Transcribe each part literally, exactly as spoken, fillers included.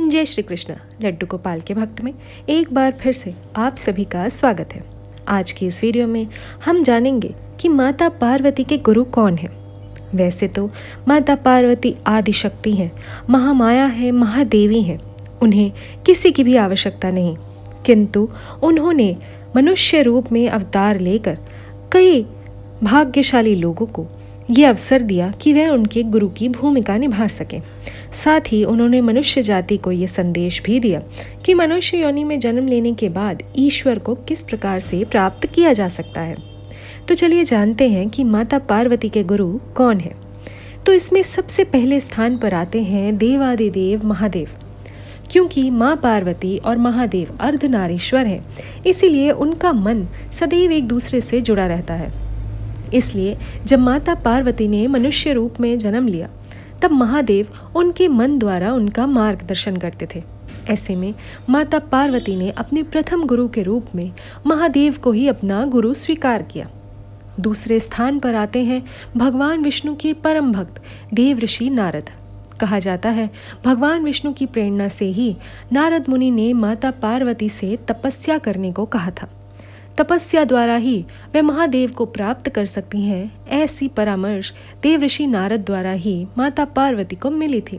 जय श्री कृष्ण। लड्डू गोपाल के भक्त में एक बार फिर से आप सभी का स्वागत है। आज की इस वीडियो में हम जानेंगे कि माता पार्वती के गुरु कौन हैं। वैसे तो माता पार्वती आदिशक्ति हैं, महामाया है, महादेवी हैं, उन्हें किसी की भी आवश्यकता नहीं, किंतु उन्होंने मनुष्य रूप में अवतार लेकर कई भाग्यशाली लोगों को ये अवसर दिया कि वह उनके गुरु की भूमिका निभा सकें। साथ ही उन्होंने मनुष्य जाति को ये संदेश भी दिया कि मनुष्य योनि में जन्म लेने के बाद ईश्वर को किस प्रकार से प्राप्त किया जा सकता है। तो चलिए जानते हैं कि माता पार्वती के गुरु कौन हैं। तो इसमें सबसे पहले स्थान पर आते हैं देवादिदेव महादेव, क्योंकि माँ पार्वती और महादेव अर्धनारीश्वर हैं, इसीलिए उनका मन सदैव एक दूसरे से जुड़ा रहता है। इसलिए जब माता पार्वती ने मनुष्य रूप में जन्म लिया तब महादेव उनके मन द्वारा उनका मार्गदर्शन करते थे। ऐसे में माता पार्वती ने अपने प्रथम गुरु के रूप में महादेव को ही अपना गुरु स्वीकार किया। दूसरे स्थान पर आते हैं भगवान विष्णु के परम भक्त देव ऋषि नारद। कहा जाता है भगवान विष्णु की प्रेरणा से ही नारद मुनि ने माता पार्वती से तपस्या करने को कहा था। तपस्या द्वारा ही वे महादेव को प्राप्त कर सकती हैं, ऐसी परामर्श देव ऋषि नारद द्वारा ही माता पार्वती को मिली थी।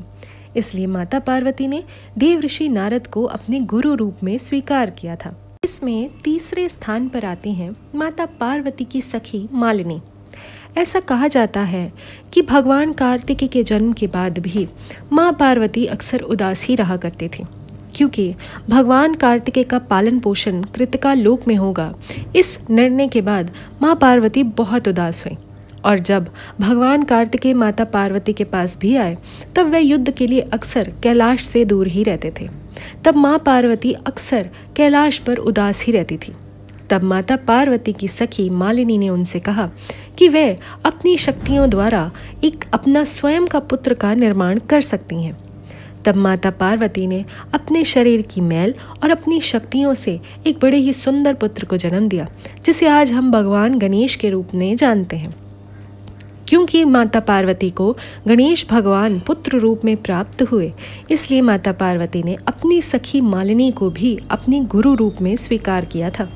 इसलिए माता पार्वती ने देव ऋषि नारद को अपने गुरु रूप में स्वीकार किया था। इसमें तीसरे स्थान पर आती हैं माता पार्वती की सखी मालिनी। ऐसा कहा जाता है कि भगवान कार्तिकेय के जन्म के बाद भी माँ पार्वती अक्सर उदास ही रहा करती थी, क्योंकि भगवान कार्तिकेय का पालन पोषण कृतिका लोक में होगा। इस निर्णय के बाद माँ पार्वती बहुत उदास हुई, और जब भगवान कार्तिकेय माता पार्वती के पास भी आए तब वे युद्ध के लिए अक्सर कैलाश से दूर ही रहते थे। तब माँ पार्वती अक्सर कैलाश पर उदास ही रहती थी। तब माता पार्वती की सखी मालिनी ने उनसे कहा कि वे अपनी शक्तियों द्वारा एक अपना स्वयं का पुत्र का निर्माण कर सकती हैं। तब माता पार्वती ने अपने शरीर की मैल और अपनी शक्तियों से एक बड़े ही सुंदर पुत्र को जन्म दिया, जिसे आज हम भगवान गणेश के रूप में जानते हैं। क्योंकि माता पार्वती को गणेश भगवान पुत्र रूप में प्राप्त हुए, इसलिए माता पार्वती ने अपनी सखी मालिनी को भी अपनी गुरु रूप में स्वीकार किया था।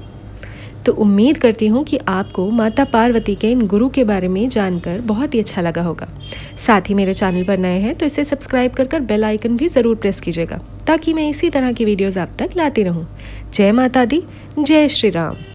तो उम्मीद करती हूँ कि आपको माता पार्वती के इन गुरु के बारे में जानकर बहुत ही अच्छा लगा होगा। साथ ही मेरे चैनल पर नए हैं तो इसे सब्सक्राइब कर कर बेल आइकन भी ज़रूर प्रेस कीजिएगा, ताकि मैं इसी तरह की वीडियोस आप तक लाती रहूँ। जय माता दी, जय श्री राम।